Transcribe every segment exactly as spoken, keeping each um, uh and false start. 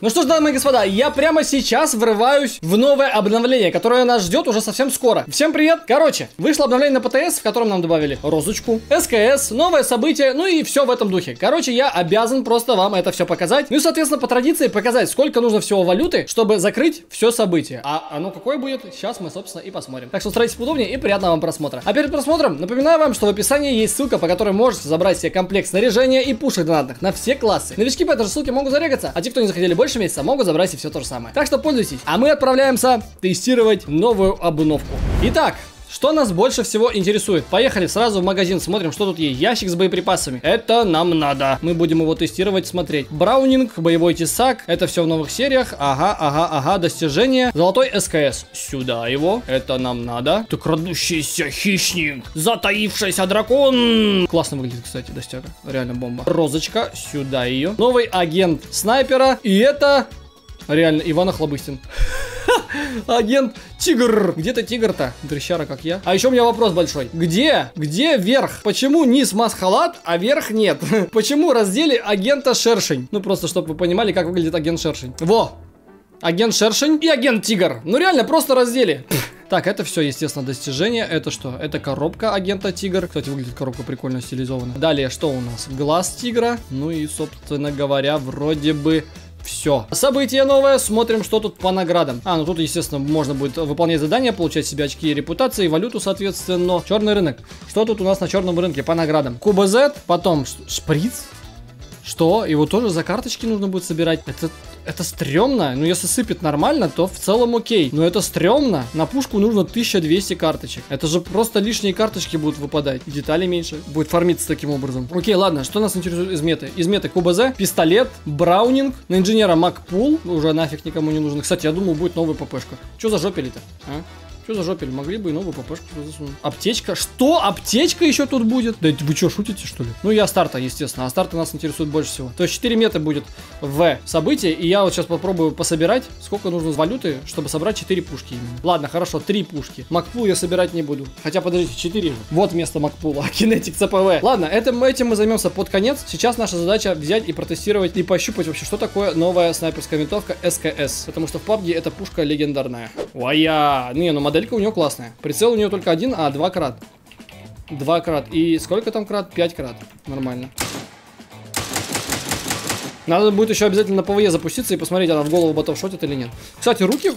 Ну что ж, дамы и господа, я прямо сейчас врываюсь в новое обновление, которое нас ждет уже совсем скоро. Всем привет! Короче, вышло обновление на ПТС, в котором нам добавили розочку, СКС, новое событие, ну и все в этом духе. Короче, я обязан просто вам это все показать. Ну и, соответственно, по традиции показать, сколько нужно всего валюты, чтобы закрыть все событие. А оно какое будет, сейчас мы, собственно, и посмотрим. Так что устраивайтесь поудобнее и приятного вам просмотра. А перед просмотром напоминаю вам, что в описании есть ссылка, по которой можете забрать себе комплект снаряжения и пушек донатных на все классы. Новички по этой же ссылке могут зарегаться, а те, кто не захотели больше, больше месяца, могут забрать и все то же самое. Так что пользуйтесь. А мы отправляемся тестировать новую обновку. Итак, что нас больше всего интересует? Поехали сразу в магазин, смотрим, что тут есть. Ящик с боеприпасами. Это нам надо. Мы будем его тестировать, смотреть. Браунинг, боевой тесак. Это все в новых сериях. Ага, ага, ага, достижение. Золотой СКС. Сюда его. Это нам надо. Ты крадущийся хищник. Затаившийся дракон. Классно выглядит, кстати, достяга. Реально бомба. Розочка. Сюда ее. Новый агент снайпера. И это... реально, Иван Охлобыстин. Агент Тигр. Где ты, Тигр-то? Дрищара, как я. А еще у меня вопрос большой. Где? Где верх? Почему низ масхалат, а верх нет? Почему раздели агента Шершень? Ну, просто, чтобы вы понимали, как выглядит агент Шершень. Во! Агент Шершень и агент Тигр. Ну, реально, просто раздели. Так, это все, естественно, достижение. Это что? Это коробка агента Тигр. Кстати, выглядит коробка прикольно стилизована. Далее, что у нас? Глаз Тигра. Ну и, собственно говоря, вроде бы... все. Событие новое. Смотрим, что тут по наградам. А, ну тут, естественно, можно будет выполнять задания, получать себе очки и репутации, и валюту, соответственно. Черный рынок. Что тут у нас на черном рынке по наградам? Куба Z, потом шприц. Что? Его тоже за карточки нужно будет собирать. Это... это стрёмно. Ну, если сыпет нормально, то в целом окей. Но это стрёмно. На пушку нужно тысяча двести карточек. Это же просто лишние карточки будут выпадать. Деталей меньше. Будет фармиться таким образом. Окей, ладно. Что нас интересует из меты? Из меты КБЗ, пистолет, браунинг, на инженера МакПул. Уже нафиг никому не нужно. Кстати, я думал, будет новая ППшка. Чё за жопели-то? А? Что за жопель? Могли бы и новую ППшку засунуть. Аптечка? Что? Аптечка еще тут будет? Да вы что, шутите, что ли? Ну и Астарта, естественно. Астарта нас интересует больше всего. То есть четыре меты будет в событии. И я вот сейчас попробую пособирать, сколько нужно валюты, чтобы собрать четыре пушки именно. Ладно, хорошо, три пушки. МакПул я собирать не буду. Хотя, подождите, четыре. Вот вместо МакПула. Кинетик ЦПВ. Ладно, этим, этим мы займемся под конец. Сейчас наша задача взять и протестировать, и пощупать вообще, что такое новая снайперская винтовка СКС. Потому что в пабг эта пушка легендарная. Уая! Не, ну моделька у нее классная. Прицел у нее только один, а два крат. Два крат. И сколько там крат? Пять крат. Нормально. Надо будет еще обязательно на ПВЕ запуститься и посмотреть, она в голову ботов шотит или нет. Кстати, руки...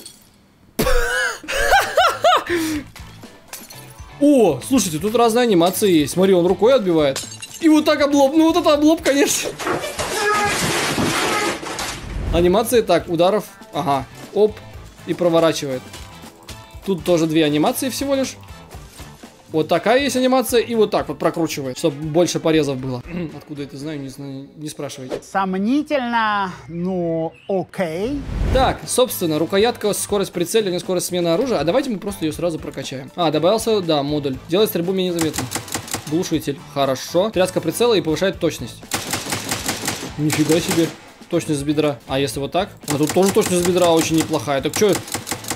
О, слушайте, тут разные анимации есть. Смотри, он рукой отбивает. И вот так облоб. Ну вот это облоб, конечно. Анимации так, ударов. Ага. Оп. И проворачивает. Тут тоже две анимации всего лишь. Вот такая есть анимация, и вот так вот прокручивает, чтобы больше порезов было. Откуда это знаю, не знаю, не спрашивайте. Сомнительно, но окей. Так, собственно, рукоятка, скорость прицеливания, скорость смены оружия. А давайте мы просто ее сразу прокачаем. А, добавился, да, модуль. Делает стрельбу менее заметно. Глушитель, хорошо. Тряска прицела и повышает точность. Нифига себе, точность с бедра. А если вот так? А тут тоже точность с бедра очень неплохая. Так что...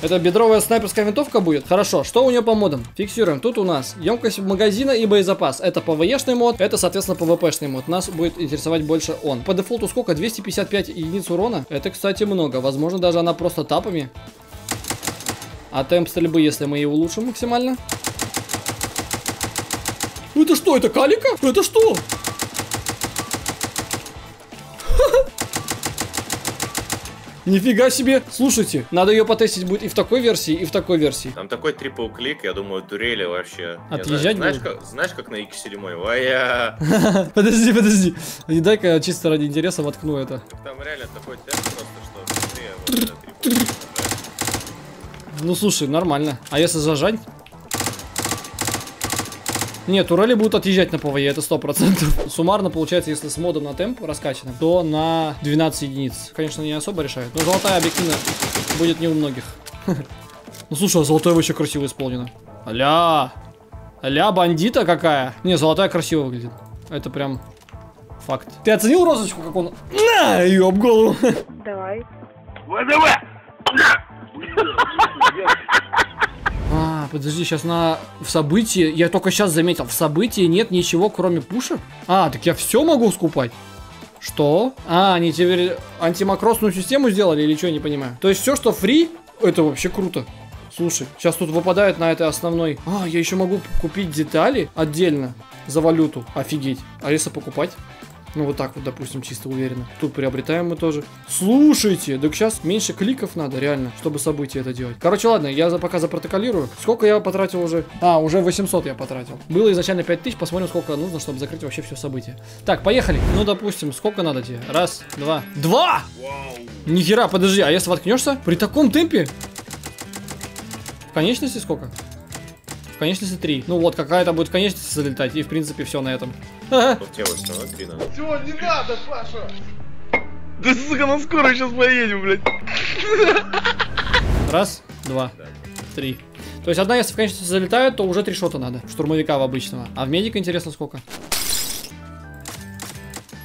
это бедровая снайперская винтовка будет? Хорошо, что у нее по модам? Фиксируем. Тут у нас емкость магазина и боезапас. Это ПВЕшный мод, это, соответственно, ПВПшный мод. Нас будет интересовать больше он. По дефолту сколько? двести пятьдесят пять единиц урона. Это, кстати, много. Возможно, даже она просто тапами. А темп стрельбы, если мы ее улучшим максимально. Ну это что? Это калика? Это что? Нифига себе! Слушайте, надо ее потестить будет и в такой версии, и в такой версии. Там такой трипл-клик, я думаю, турели вообще. Отъезжать знаешь, будет? Знаешь как, знаешь, как на икс семь? Подожди, подожди. Дай-ка чисто ради интереса воткну это. Там реально такой темп просто, что... ну, слушай, нормально. А если зажать? Нет, турели будут отъезжать на ПВЕ, это сто процентов. Суммарно получается, если с модом на темп раскачанным, то на двенадцать единиц. Конечно, не особо решает, но золотая объективно будет не у многих. Ну слушай, а золотая вообще красиво исполнена. Аля, аля, бандита какая. Не, золотая красиво выглядит. Это прям факт. Ты оценил розочку, как он... на, ее об голову. Давай. А, подожди, сейчас на... в событии... я только сейчас заметил, в событии нет ничего, кроме пушек? А, так я все могу скупать? Что? А, они теперь антимакросную систему сделали или что, я не понимаю. То есть все, что фри, это вообще круто. Слушай, сейчас тут выпадает на этой основной. А, я еще могу купить детали отдельно за валюту. Офигеть. А если покупать? Ну, вот так вот, допустим, чисто уверенно. Тут приобретаем мы тоже. Слушайте, так сейчас меньше кликов надо, реально, чтобы события это делать. Короче, ладно, я за, пока запротоколирую. Сколько я потратил уже? А, уже восемьсот я потратил. Было изначально пять тысяч, посмотрим, сколько нужно, чтобы закрыть вообще все события. Так, поехали. Ну, допустим, сколько надо тебе? Раз, два. Два! Нихера, подожди, а если воткнешься? При таком темпе? В конечности сколько? В конечности три. Ну вот, какая-то будет в конечности залетать. И, в принципе, все на этом. Чего, не надо, Паша! Да, сука, на скорую сейчас поедем, блядь. Раз, два, три. То есть одна, если в конечности залетают, то уже три шота надо. Штурмовика в обычного. А в медика, интересно, сколько?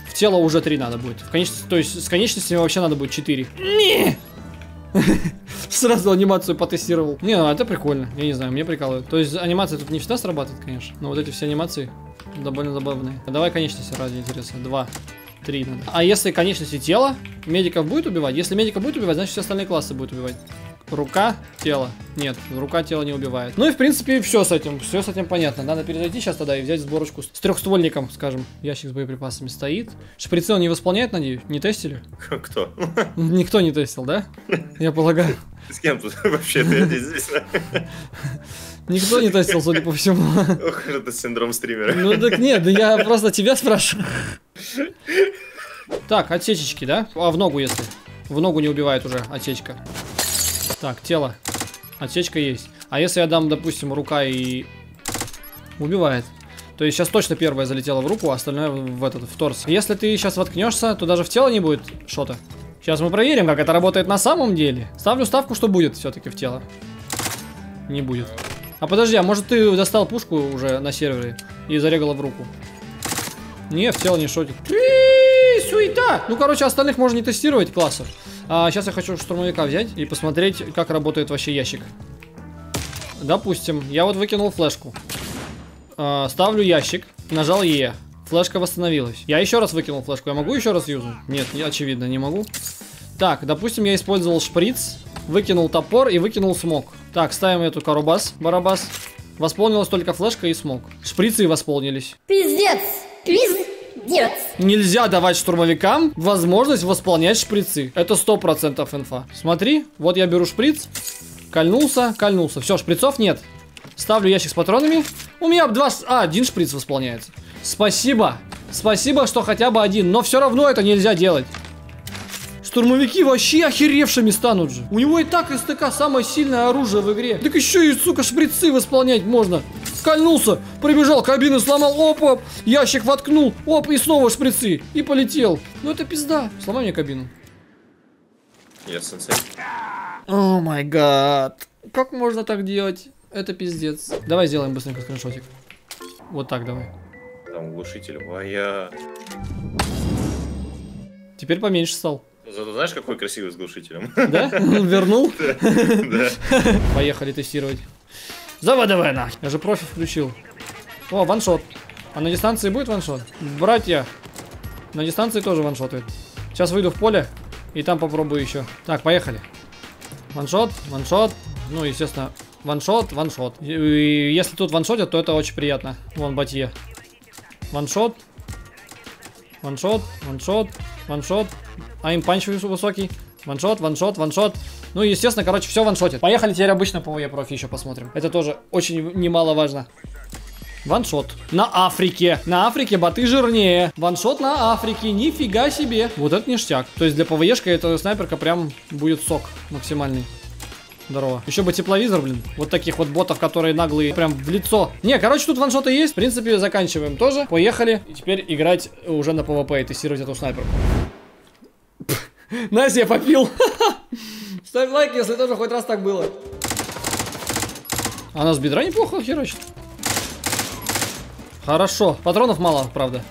В тело уже три надо будет. В конечности, то есть с конечностями вообще надо будет четыре. Не! Сразу анимацию потестировал. Не, ну это прикольно. Я не знаю, мне прикалывает. То есть анимация тут не всегда срабатывает, конечно. Но вот эти все анимации довольно забавные. Давай конечности ради интереса. Два, три надо. А если конечности тела, медиков будет убивать? Если медиков будет убивать, значит все остальные классы будут убивать. Рука, тело. Нет, рука, тело не убивает. Ну и в принципе все с этим. Все с этим понятно. Надо перезайти сейчас тогда и взять сборочку с трехствольником, скажем. Ящик с боеприпасами стоит. Шприцы он не восполняет, надеюсь? Не тестили? Кто? Никто не тестил, да? Я полагаю. С кем тут вообще ты здесь? Никто не тестил, судя по всему. Ох, это синдром стримера. Ну так нет, я просто тебя спрашиваю. Так, отсечечки, да? А в ногу если? В ногу не убивает уже отсечка. Так, тело. Отсечка есть. А если я дам, допустим, рука и... Убивает. То есть сейчас точно первая залетела в руку, а остальное в этот, в торс. Если ты сейчас воткнешься, то даже в тело не будет шота. Сейчас мы проверим, как это работает на самом деле. Ставлю ставку, что будет все-таки в тело. Не будет. А подожди, а может ты достал пушку уже на сервере и зарегала в руку? Не, в тело не шотит. Суета! Ну, короче, остальных можно не тестировать классов. А сейчас я хочу штурмовика взять и посмотреть, как работает вообще ящик. Допустим, я вот выкинул флешку. А, ставлю ящик, нажал Е. Флешка восстановилась. Я еще раз выкинул флешку. Я могу еще раз юзать? Нет, не, очевидно, не могу. Так, допустим, я использовал шприц, выкинул топор и выкинул смог. Так, ставим эту карубас, барабас. Восполнилась только флешка и смог. Шприцы восполнились. Пиздец! Пиздец! Нет. Нельзя давать штурмовикам возможность восполнять шприцы. Это сто процентов инфа. Смотри, вот я беру шприц. Кольнулся, кольнулся. Все, шприцов нет. Ставлю ящик с патронами. У меня два... А, один шприц восполняется. Спасибо. Спасибо, что хотя бы один. Но все равно это нельзя делать. Штурмовики вообще охеревшими станут же. У него и так СТК самое сильное оружие в игре. Так еще и, сука, шприцы восполнять можно. Скольнулся, прибежал, кабину сломал, оп-оп, ящик воткнул, оп, и снова шприцы, и полетел. Ну это пизда. Сломай мне кабину. Я сенсей. О май гад. Как можно так делать? Это пиздец. Давай сделаем быстренько скриншотик. Вот так давай. Там глушитель, моя. Теперь поменьше стал. Зато знаешь, какой красивый с глушителем? Да? Вернул? Поехали тестировать. Заводовая нахер. Я же профи включил. О, ваншот. А на дистанции будет ваншот? Братья, на дистанции тоже ваншотает. Сейчас выйду в поле и там попробую еще. Так, поехали. Ваншот, ваншот. Ну, естественно, ваншот, ваншот. И если тут ваншотят, то это очень приятно. Вон, батье. Ваншот. Ваншот, ваншот, ваншот. А им панч высокий. Ваншот, ваншот, ваншот. Ну и естественно, короче, все ваншотит. Поехали теперь обычно ПВЕ профи еще посмотрим. Это тоже очень немаловажно. Ваншот. На Африке. На Африке боты жирнее. Ваншот на Африке. Нифига себе. Вот это ништяк. То есть для ПВЕшка эта снайперка прям будет сок максимальный. Здорово. Еще бы тепловизор, блин. Вот таких вот ботов, которые наглые, прям в лицо. Не, короче, тут ваншоты есть. В принципе, заканчиваем тоже. Поехали. И теперь играть уже на ПВП и тестировать эту снайперку. Настя, я попил. Ставь лайк, если тоже хоть раз так было. Она с бедра неплохо херачит. Хорошо. Патронов мало, правда.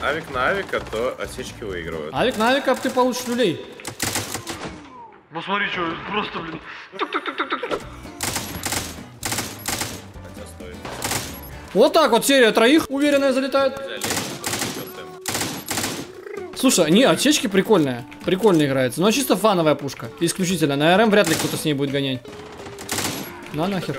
Авик на авика, то отсечки выигрывают. Авик на авика, ты получишь люлей. Ну смотри, что, просто, блин. Вот так вот серия троих, уверенно залетает. Слушай, они отсечки прикольные. Прикольно играется. Но чисто фановая пушка. Исключительно. На РМ вряд ли кто-то с ней будет гонять. На нахер.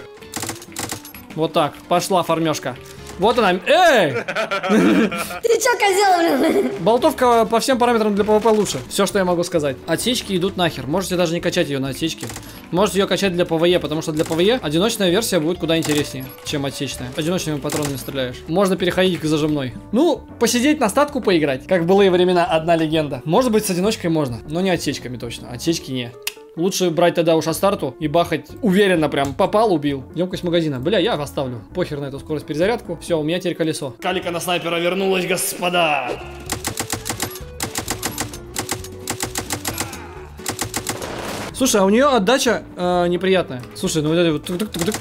Вот так. Пошла фармешка. Вот она. Эй! Ты чё, козел? Болтовка по всем параметрам для ПВП лучше. Все, что я могу сказать. Отсечки идут нахер. Можете даже не качать ее на отсечки. Можете ее качать для ПВЕ, потому что для ПВЕ одиночная версия будет куда интереснее, чем отсечная. Одиночными патронами стреляешь. Можно переходить к зажимной. Ну, посидеть на статку поиграть, как в былые времена, одна легенда. Может быть, с одиночкой можно, но не отсечками точно. Отсечки не. Лучше брать тогда уж Астарту и бахать уверенно прям. Попал, убил. Емкость магазина. Бля, я оставлю. Похер на эту скорость перезарядку. Все, у меня теперь колесо. Калика на снайпера вернулась, господа. Слушай, а у нее отдача э, неприятная. Слушай, ну вот это вот... Тук-тук-тук-тук.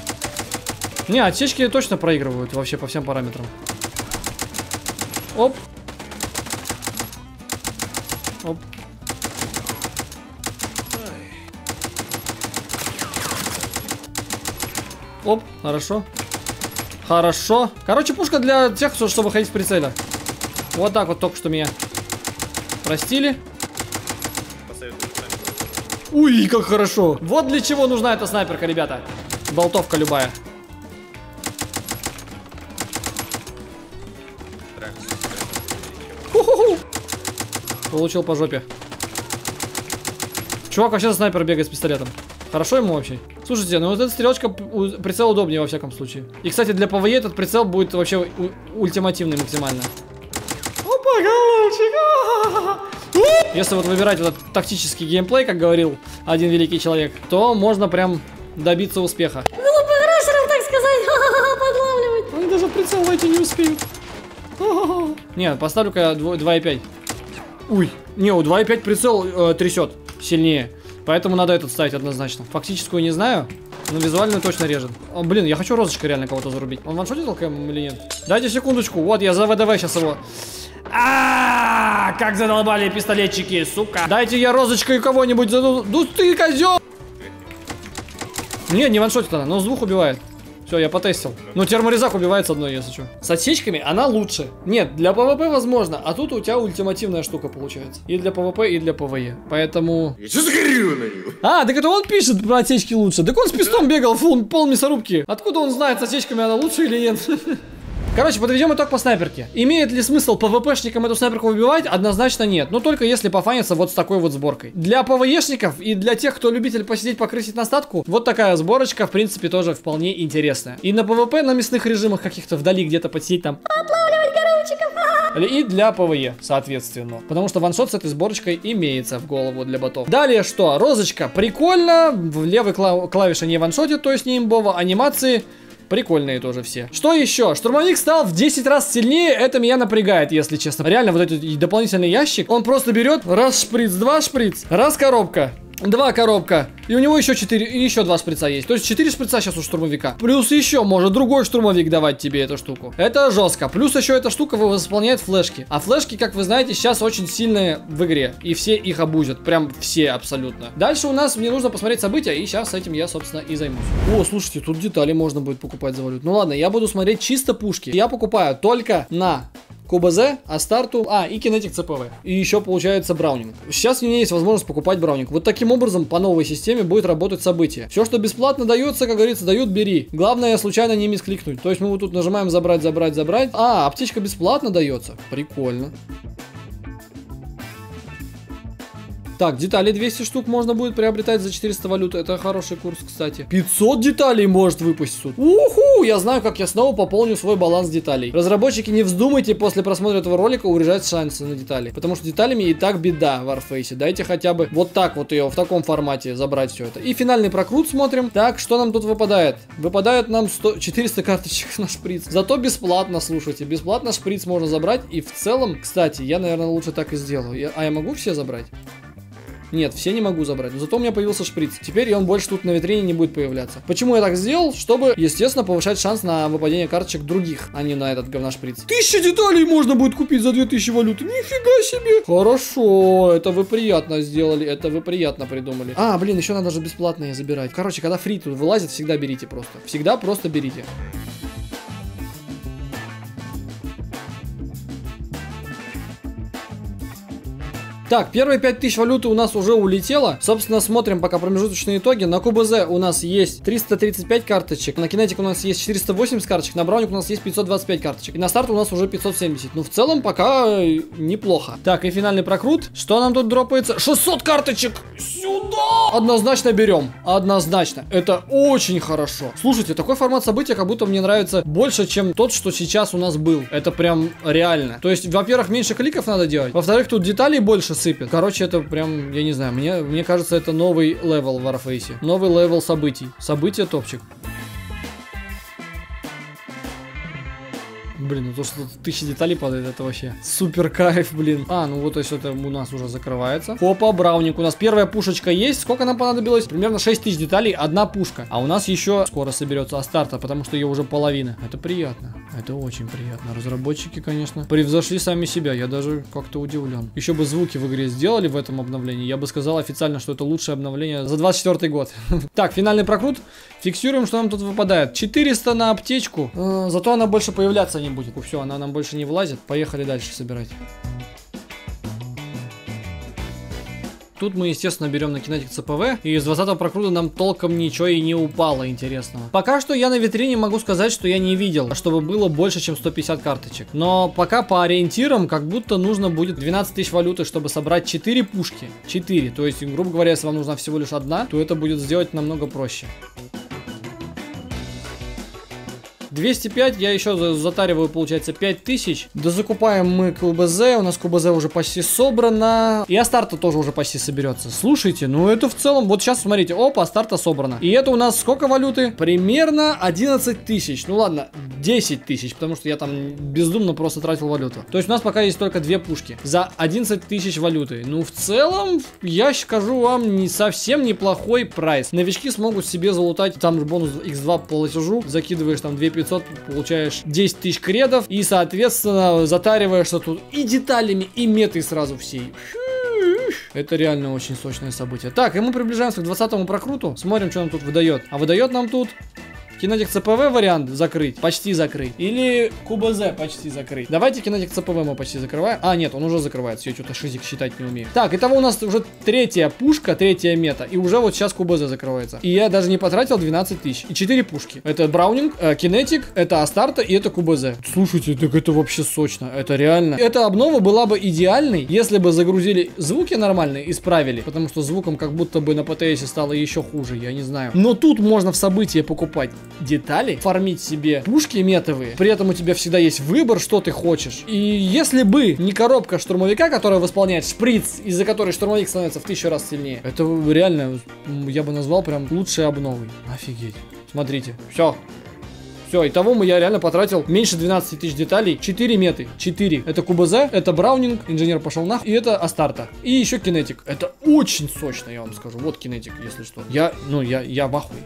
Не, отсечки точно проигрывают вообще по всем параметрам. Оп. Оп. Оп, хорошо. Хорошо. Короче, пушка для тех, чтобы ходить с прицеля. Вот так вот только что меня простили. Уй, как хорошо. Вот для чего нужна эта снайперка, ребята. Болтовка любая. Ху-ху-ху. Получил по жопе. Чувак вообще снайпер бегает с пистолетом. Хорошо ему вообще. Слушайте, ну вот эта стрелочка, прицел удобнее во всяком случае. И, кстати, для ПВЕ этот прицел будет вообще ультимативный максимально. Опа, голубчик! Если вот выбирать этот тактический геймплей, как говорил один великий человек, то можно прям добиться успеха. Ну, по грошерам, так сказать, подлавливать. Они даже прицел войти не успеют. Не, поставлю-ка два и пять. Уй, не, у два и пять прицел э, трясет сильнее. Поэтому надо этот ставить однозначно. Фактическую не знаю, но визуальную точно режет. О, блин, я хочу розочкой реально кого-то зарубить. Он ваншотит ЛКМ или нет? Дайте секундочку. Вот, я за ВДВ сейчас его... А-а-а, как задолбали пистолетчики, сука. Дайте я розочкой кого-нибудь заду... Ну ты козел! Не, не ваншотит она, но с двух убивает. Все, я потестил. Ну, терморезак убивает с одной, если что. С отсечками она лучше. Нет, для ПВП возможно, а тут у тебя ультимативная штука получается. И для ПВП, и для ПВЕ. Поэтому... Я что загорю на него? А, так это он пишет про отсечки лучше. Так он с пистом бегал, фу, пол мясорубки. Откуда он знает, с отсечками она лучше или нет? Короче, подведем итог по снайперке. Имеет ли смысл ПВПшникам эту снайперку выбивать? Однозначно нет. Но только если пофанится вот с такой вот сборкой. Для ПВЕшников и для тех, кто любитель посидеть, покрысить на статку, вот такая сборочка, в принципе, тоже вполне интересная. И на ПВП, на мясных режимах каких-то вдали где-то посидеть там. Отлавливать горобчиков! И для ПВЕ, соответственно. Потому что ваншот с этой сборочкой имеется в голову для ботов. Далее что? Розочка. Прикольно. В левой кла клавише не ваншотит, то есть не имбово. Анимации... Прикольные тоже все. Что еще? Штурмовик стал в десять раз сильнее. Это меня напрягает, если честно. Реально, вот этот дополнительный ящик, он просто берет раз шприц, два шприц, раз коробка, два коробка. И у него еще четыре, и еще два шприца есть. То есть четыре шприца сейчас у штурмовика. Плюс еще может другой штурмовик давать тебе эту штуку. Это жестко. Плюс еще эта штука восполняет флешки. А флешки, как вы знаете, сейчас очень сильные в игре. И все их обузят. Прям все абсолютно. Дальше у нас мне нужно посмотреть события. И сейчас этим я, собственно, и займусь. О, слушайте, тут детали можно будет покупать за валюту. Ну ладно, я буду смотреть чисто пушки. Я покупаю только на... Куба Z, Астарту, а, и Кинетик ЦПВ. И еще получается Браунинг. Сейчас у меня есть возможность покупать Браунинг. Вот таким образом по новой системе будет работать событие. Все, что бесплатно дается, как говорится, дают, бери. Главное, случайно не мискликнуть. То есть мы вот тут нажимаем забрать, забрать, забрать. А, аптечка бесплатно дается. Прикольно. Так, детали двести штук можно будет приобретать за четыреста валют. Это хороший курс, кстати. пятьсот деталей может выпасть суд. Уху! Я знаю, как я снова пополню свой баланс деталей. Разработчики, не вздумайте после просмотра этого ролика урежать шансы на детали. Потому что деталями и так беда в Warface. Дайте хотя бы вот так вот ее в таком формате забрать все это. И финальный прокрут смотрим. Так, что нам тут выпадает? Выпадает нам сто... четыреста карточек на шприц. Зато бесплатно, слушайте. Бесплатно шприц можно забрать. И в целом, кстати, я, наверное, лучше так и сделаю. Я... А я могу все забрать? Нет, все не могу забрать, но зато у меня появился шприц. Теперь он больше тут на витрине не будет появляться. Почему я так сделал? Чтобы, естественно, повышать шанс на выпадение карточек других, а не на этот говношприц. Тысяча деталей можно будет купить за две тысячи валют. Нифига себе! Хорошо, это вы приятно сделали, это вы приятно придумали. А, блин, еще надо же бесплатные забирать. Короче, когда фри тут вылазит, всегда берите просто. Всегда просто берите. Так, первые пять тысяч валюты у нас уже улетело. Собственно, смотрим пока промежуточные итоги. На КБЗ у нас есть триста тридцать пять карточек, на Кинетик у нас есть четыреста восемьдесят карточек, на Браунинг у нас есть пятьсот двадцать пять карточек, и на старт у нас уже пятьсот семьдесят. Ну, в целом, пока неплохо. Так, и финальный прокрут. Что нам тут дропается? шестьсот карточек! Сюда! Однозначно берем. Однозначно. Это очень хорошо. Слушайте, такой формат события как будто мне нравится больше, чем тот, что сейчас у нас был. Это прям реально. То есть, во-первых, меньше кликов надо делать. Во-вторых, тут деталей больше сыпет. Короче, это прям, я не знаю, мне, мне кажется, это новый левел в Warface. Новый левел событий. События топчик. Блин, ну то, что тут тысячи деталей падает, это вообще супер кайф, блин. А, ну вот, то есть это у нас уже закрывается. Опа, Браунинг, у нас первая пушечка есть. Сколько нам понадобилось? Примерно шесть тысяч деталей, одна пушка. А у нас еще скоро соберется Астарта, потому что ее уже половина. Это приятно, это очень приятно. Разработчики, конечно, превзошли сами себя. Я даже как-то удивлен. Еще бы звуки в игре сделали в этом обновлении. Я бы сказал официально, что это лучшее обновление за двадцать четвёртый год. Так, финальный прокрут. Фиксируем, что нам тут выпадает. четыреста на аптечку. Зато она больше появляться не будет. Все, она нам больше не влазит. Поехали дальше собирать. Тут мы, естественно, берем на Кинетик ЦПВ, и из двадцатого прокрута нам толком ничего и не упало интересного. Пока что я на витрине могу сказать, что я не видел, чтобы было больше, чем сто пятьдесят карточек. Но пока по ориентирам, как будто нужно будет двенадцать тысяч валюты, чтобы собрать четыре пушки. четыре. То есть, грубо говоря, если вам нужна всего лишь одна, то это будет сделать намного проще. двести пять, я еще затариваю, получается, пять тысяч. Да закупаем мы КБЗ, у нас КБЗ уже почти собрано. И Астарта тоже уже почти соберется. Слушайте, ну это в целом, вот сейчас смотрите, опа, Астарта собрана. И это у нас сколько валюты? Примерно одиннадцать тысяч, ну ладно, десять тысяч, потому что я там бездумно просто тратил валюту. То есть у нас пока есть только две пушки за одиннадцать тысяч валюты. Ну в целом, я скажу вам, не совсем неплохой прайс. Новички смогут себе залутать, там же бонус икс два платежу, закидываешь там две тысячи пятьсот, получаешь десять тысяч кредов и, соответственно, затариваешься тут и деталями, и метой сразу всей. Это реально очень сочное событие. Так, и мы приближаемся к двадцатому прокруту. Смотрим, что он тут выдает. А выдает нам тут Кинетик ЦПВ вариант закрыть, почти закрыть. Или Куба Z почти закрыть. Давайте Кинетик ЦПВ мы почти закрываем. А, нет, он уже закрывается. Я что-то шизик считать не умею. Так, итого у нас уже третья пушка, третья мета. И уже вот сейчас Куба Z закрывается. И я даже не потратил двенадцать тысяч. И четыре пушки. Это Браунинг, э, Кинетик, это Астарта и это Куба Z. Слушайте, так это вообще сочно. Это реально. Эта обнова была бы идеальной, если бы загрузили звуки нормальные, исправили. Потому что звуком как будто бы на ПТСе стало еще хуже, я не знаю. Но тут можно в события покупать детали, фармить себе пушки метовые, при этом у тебя всегда есть выбор, что ты хочешь. И если бы не коробка штурмовика, которая восполняет шприц, из-за которой штурмовик становится в тысячу раз сильнее, это реально, я бы назвал прям лучшей обновой. Офигеть. Смотрите, все. Все, итого мы я реально потратил меньше двенадцати тысяч деталей. четыре меты. четыре. Это КубЗ, это Браунинг, инженер пошел нах, и это Астарта. И еще Кинетик. Это очень сочно, я вам скажу. Вот Кинетик, если что. Я, ну, я, я в ахуе.